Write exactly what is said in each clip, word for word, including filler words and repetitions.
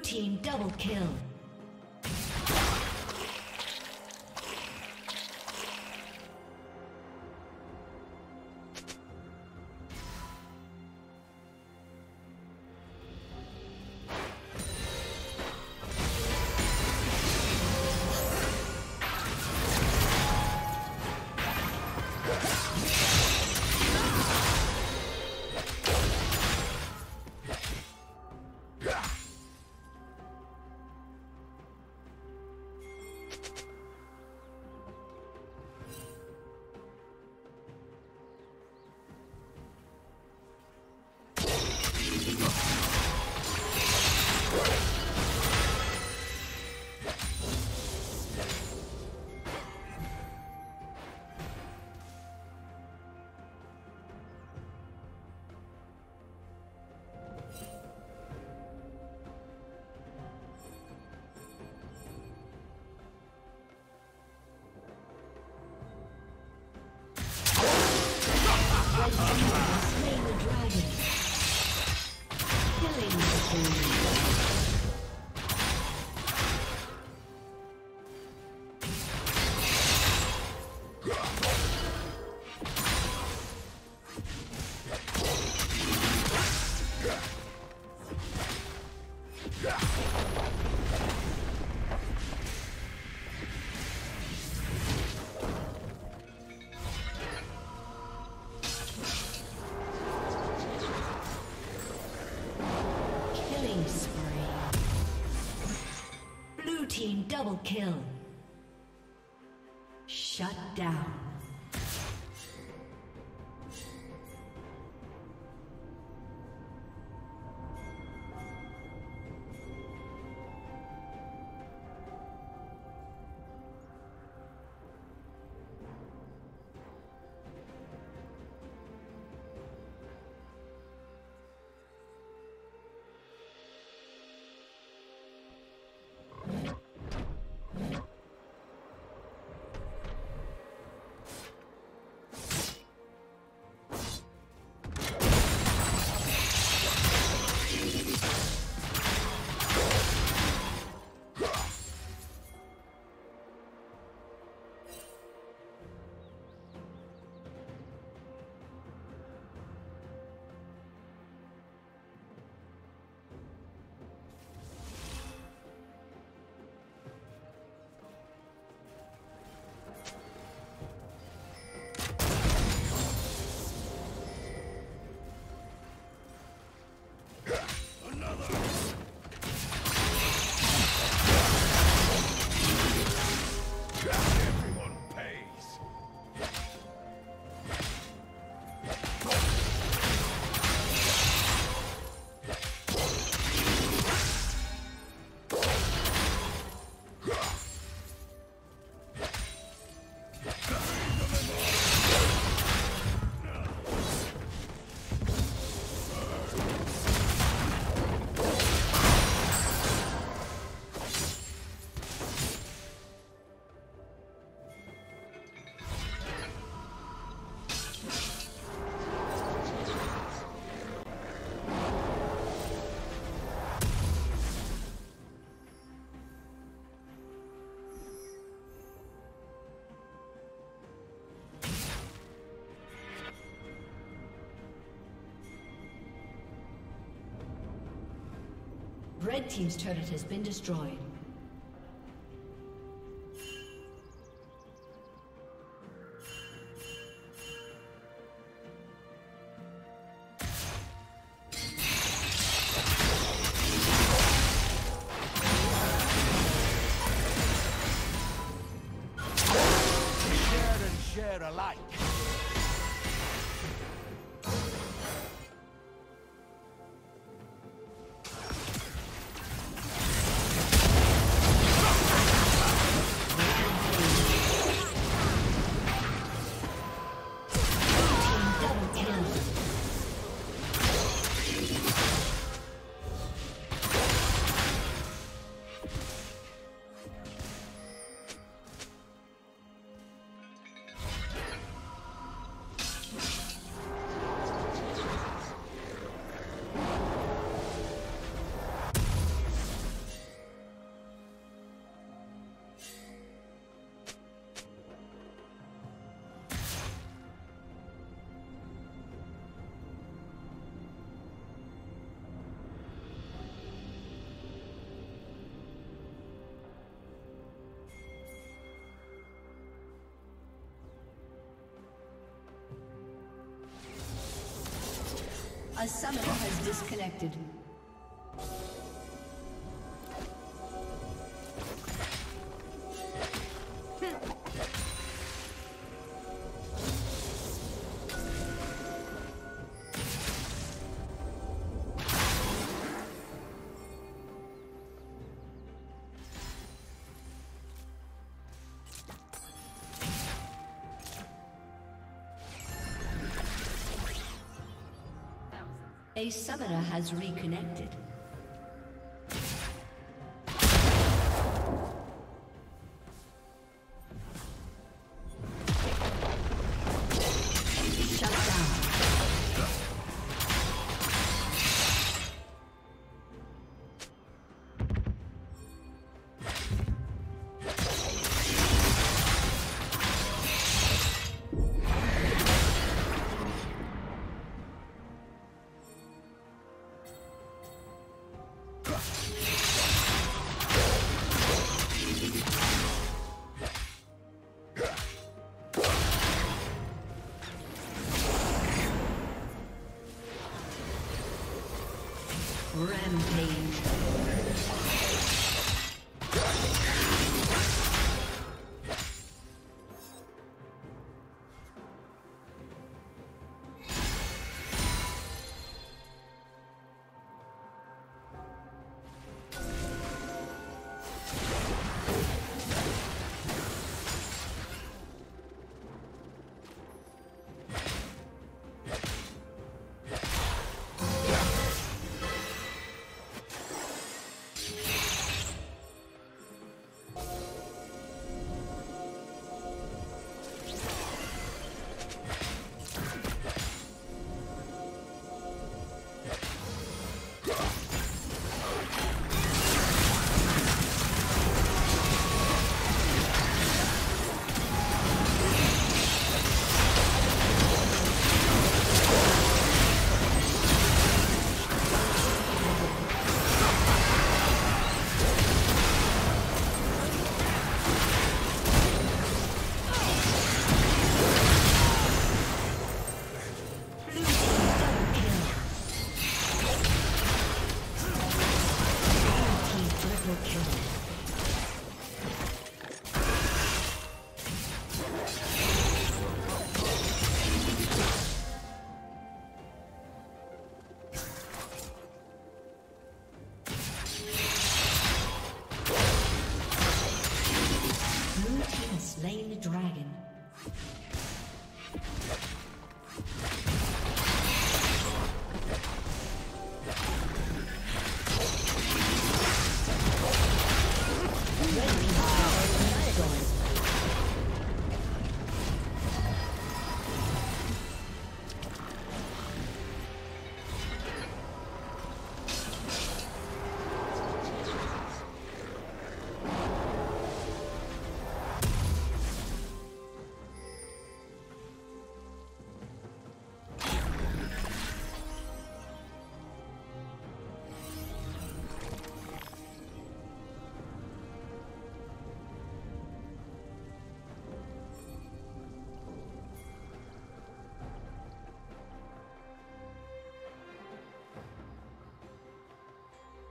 Blue team double kill. Double kill. Shut down. Red team's turret has been destroyed. A summoner has disconnected. A summoner has reconnected.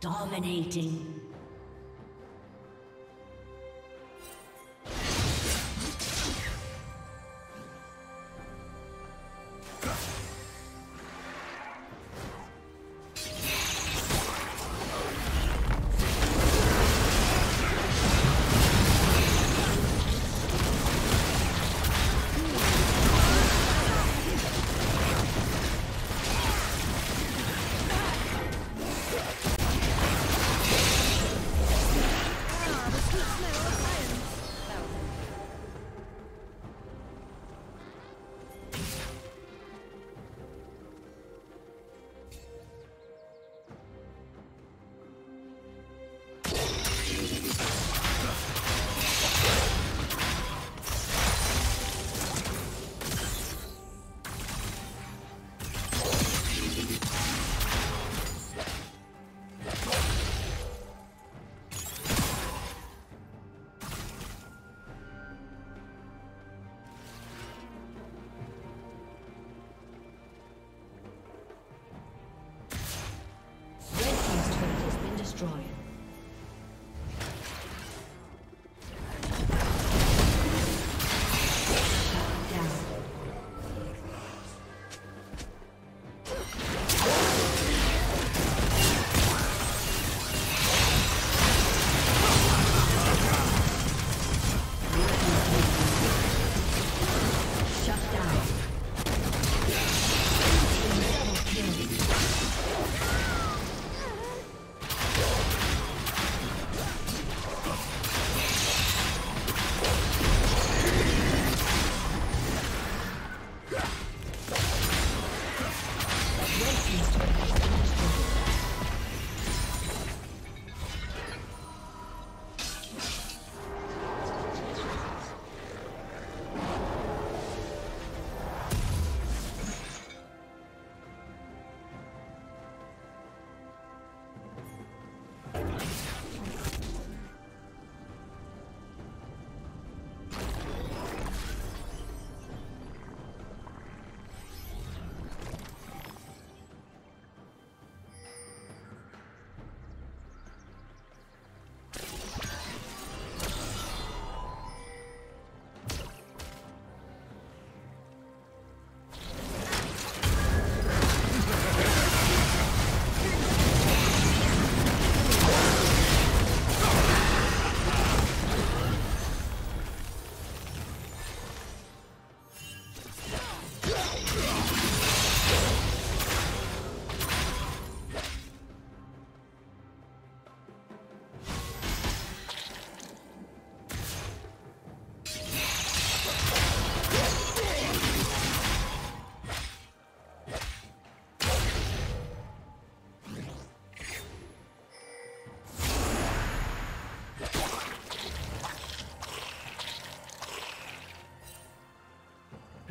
Dominating.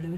Blue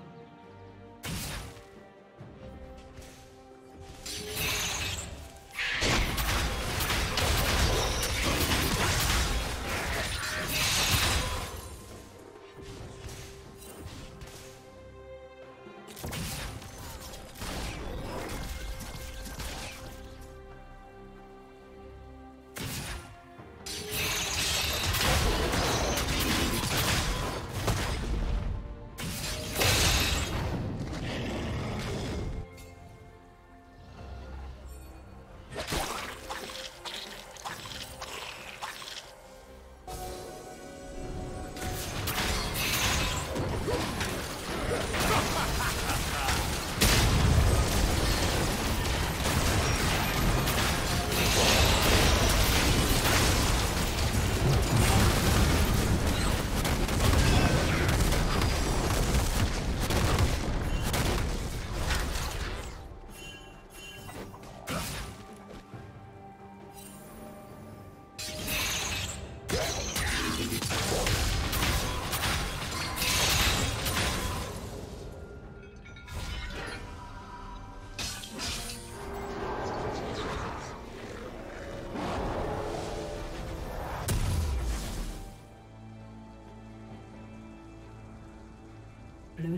Blue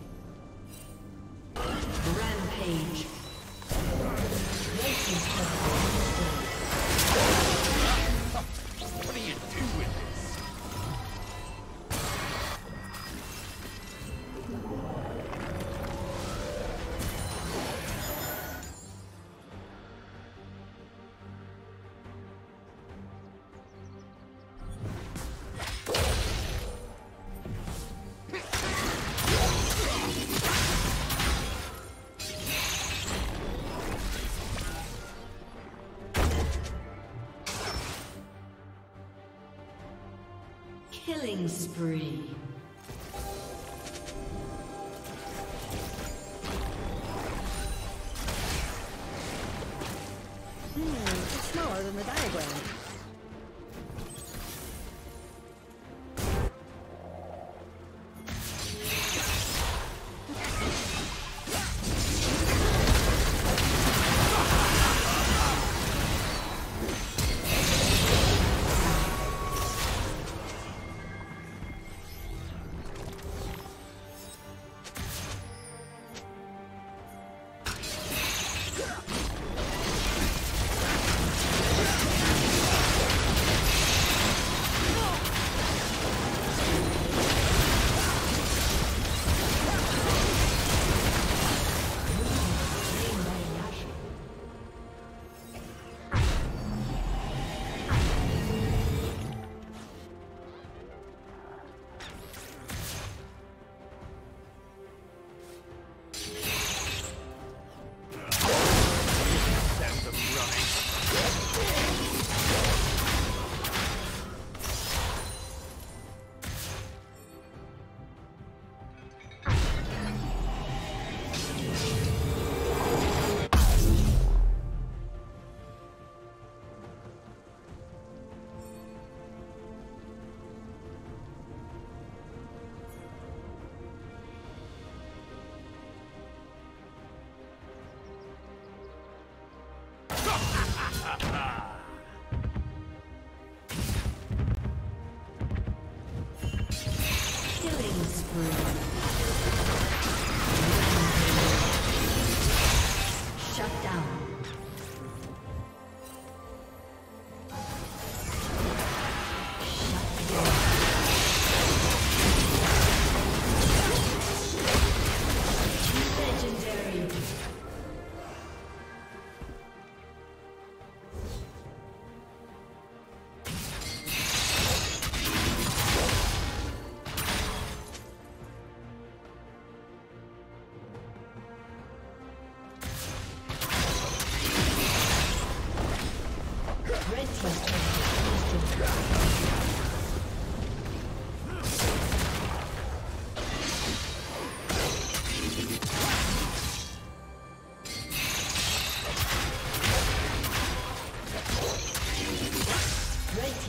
Rampage. Red team's turret has been destroyed. What do you do with killing spree. Hmm, it's smaller than the diagram. Yeah.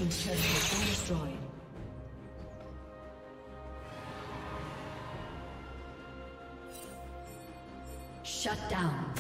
team's turret has been destroyed. Shut down.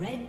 Red